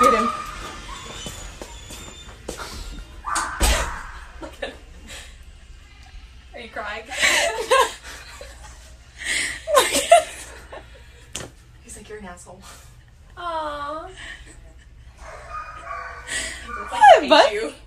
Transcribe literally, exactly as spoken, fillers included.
Hit him. Look at him. Are you crying? Look at him. He's like, you're an asshole. Aww. He looks like he hates you.